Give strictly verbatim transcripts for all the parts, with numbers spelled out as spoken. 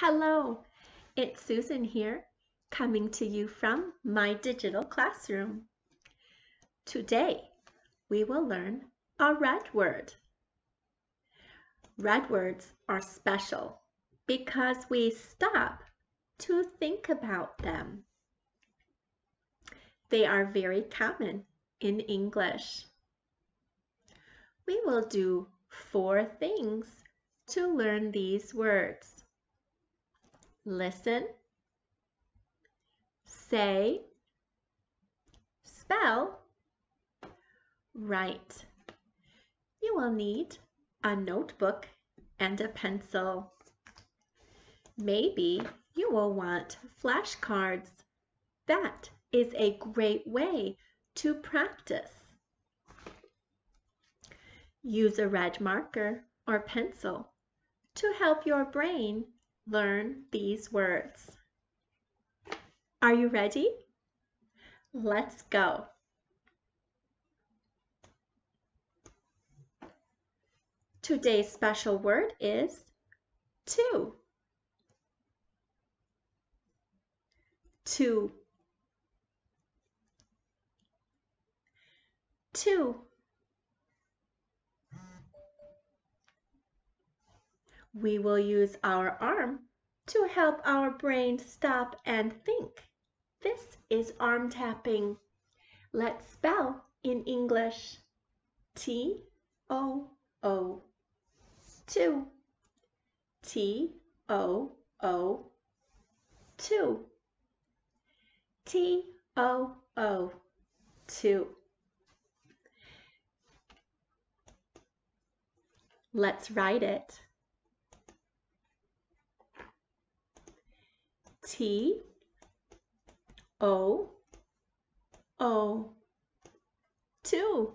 Hello, it's Susan here, coming to you from my digital classroom. Today, we will learn a red word. Red words are special because we stop to think about them. They are very common in English. We will do four things to learn these words. Listen, say, spell, write. You will need a notebook and a pencil. Maybe you will want flashcards. That is a great way to practice. Use a red marker or pencil to help your brain learn these words. Are you ready? Let's go. Today's special word is to. To. To. We will use our arm to help our brain stop and think. This is arm tapping. Let's spell in English. T O O. Two. T O O. Two. T O O. Two. Let's write it. T O O two.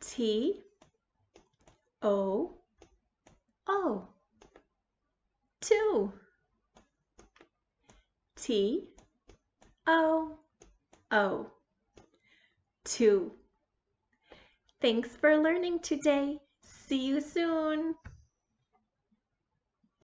T O O two. T O O two. Thanks for learning today. See you soon.